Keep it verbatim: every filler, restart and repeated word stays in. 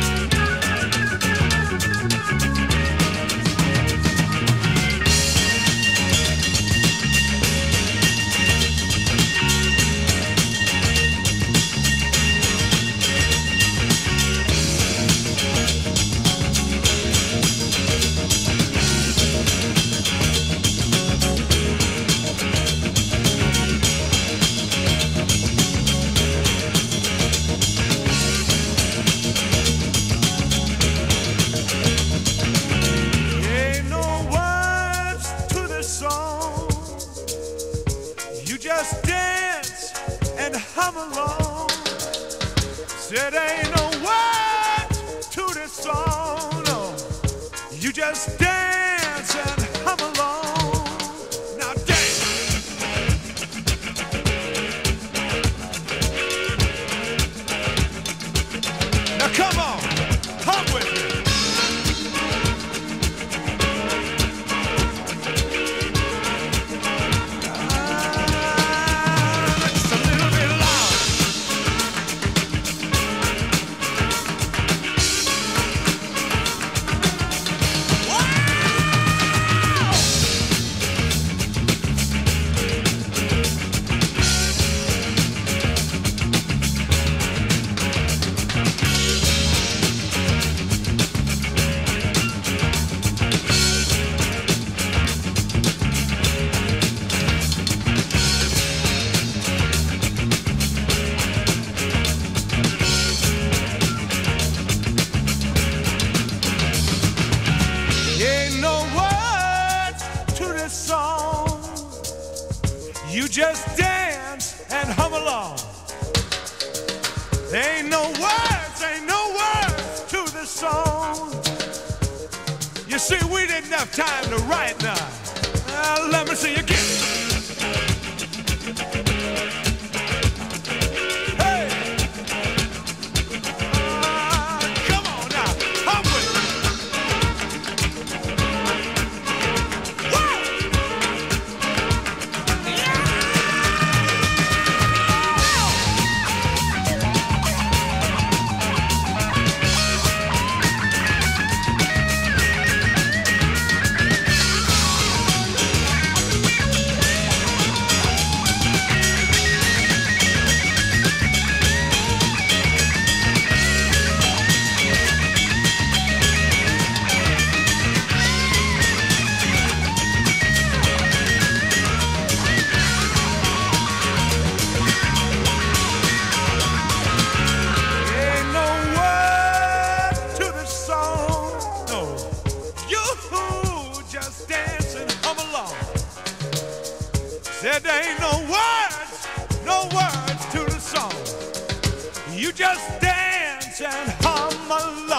Just dance and hum along. Said ain't no words to this song, no. You just dance and hum along. Now dance. Now come on, hum with me. You just dance and hum along. There ain't no words, ain't no words to this song. You see, we didn't have time to write none. Now, let me see you again. Said there ain't no words, no words to the song. You just dance and hum along.